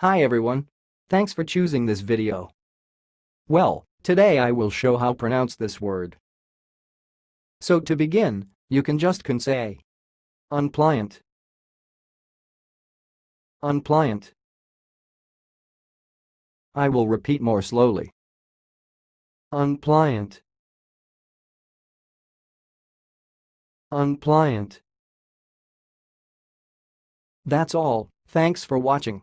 Hi everyone. Thanks for choosing this video. Well, today I will show how pronounce this word. So to begin, you can say unpliant. Unpliant. I will repeat more slowly. Unpliant. Unpliant. That's all. Thanks for watching.